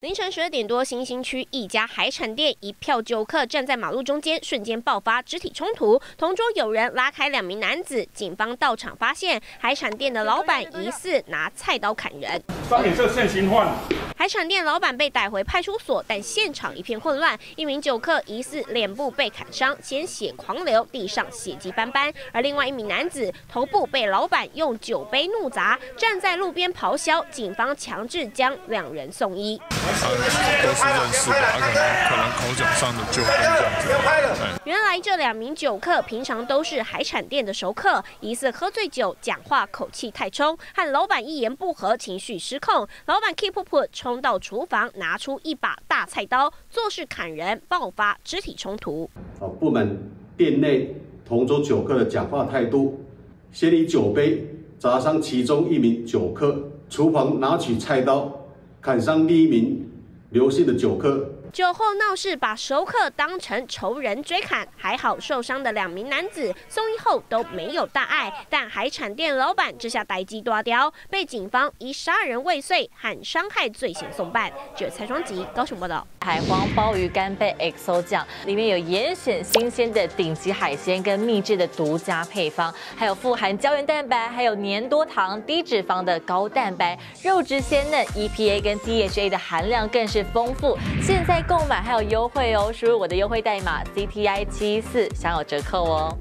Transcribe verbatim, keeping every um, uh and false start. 凌晨十二点多，新兴区一家海产店，一票酒客站在马路中间，瞬间爆发肢体冲突。同桌有人拉开两名男子，警方到场发现，海产店的老板疑似拿菜刀砍人。商品社现行犯。海产店老板被带回派出所，但现场一片混乱。一名酒客疑似脸部被砍伤，鲜血狂流，地上血迹斑斑；而另外一名男子头部被老板用酒杯怒砸，站在路边咆哮。警方强制将两人送医。 他们都是认识的，可能可能口角上的纠纷这样子。原来这两名酒客平常都是海产店的熟客，疑似喝醉酒，讲话口气太冲，和老板一言不合情绪失控，老板气噗噗冲到厨房，拿出一把大菜刀，作势砍人，爆发肢体冲突。哦，不满店内同桌酒客的讲话态度，先以酒杯砸伤其中一名酒客，厨房拿取菜刀。 砍伤第一名刘姓的酒客。酒后闹事，把熟客当成仇人追砍，还好受伤的两名男子送医后都没有大碍。但海产店老板这下呆鸡抓雕，被警方以杀人未遂和伤害罪嫌送办。记者蔡双吉高雄报道。海皇鲍鱼干贝 X O 酱里面有严选新鲜的顶级海鲜跟秘制的独家配方，还有富含胶原蛋白、还有粘多糖、低脂肪的高蛋白，肉质鲜嫩 ，E P A 跟 D H A 的含量更是丰富。现在。购买还有优惠哦，输入我的优惠代码 C T I 七一四享有折扣哦。